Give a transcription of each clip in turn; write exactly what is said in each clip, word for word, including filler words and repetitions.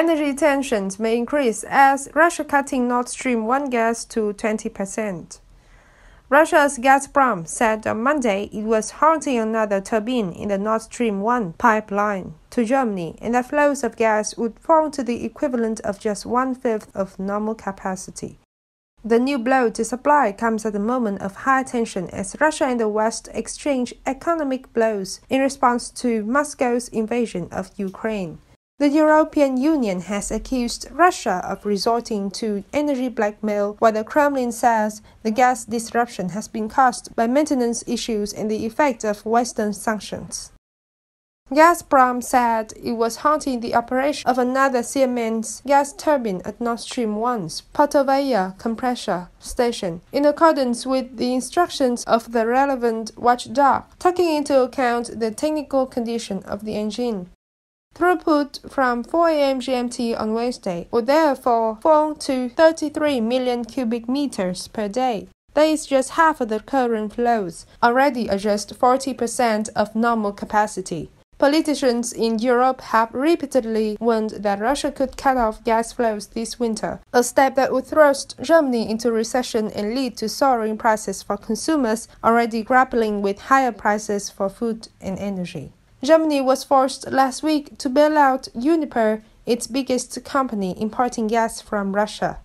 Energy tensions may increase as Russia cutting Nord Stream one gas to twenty percent. Russia's Gazprom said on Monday it was halting another turbine in the Nord Stream one pipeline to Germany, and that flows of gas would fall to the equivalent of just one-fifth of normal capacity. The new blow to supply comes at a moment of high tension as Russia and the West exchange economic blows in response to Moscow's invasion of Ukraine. The European Union has accused Russia of resorting to energy blackmail, while the Kremlin says the gas disruption has been caused by maintenance issues and the effect of Western sanctions. Gazprom said it was halting the operation of another Siemens gas turbine at Nord Stream one's Potovaya compressor station, in accordance with the instructions of the relevant watchdog, taking into account the technical condition of the engine. Throughput from four A M G M T on Wednesday would therefore fall to thirty-three million cubic meters per day. That is just half of the current flows, already at just forty percent of normal capacity. Politicians in Europe have repeatedly warned that Russia could cut off gas flows this winter, a step that would thrust Germany into recession and lead to soaring prices for consumers already grappling with higher prices for food and energy. Germany was forced last week to bail out Uniper, its biggest company importing gas from Russia.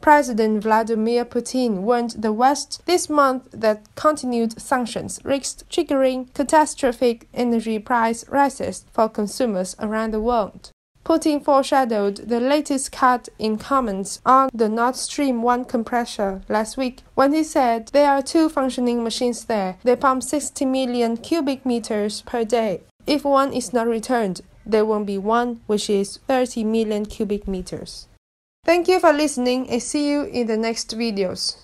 President Vladimir Putin warned the West this month that continued sanctions risked triggering catastrophic energy price rises for consumers around the world. Putin foreshadowed the latest cut in comments on the Nord Stream one compressor last week when he said there are two functioning machines there. They pump sixty million cubic meters per day. If one is not returned, there won't be one, which is thirty million cubic meters. Thank you for listening, and see you in the next videos.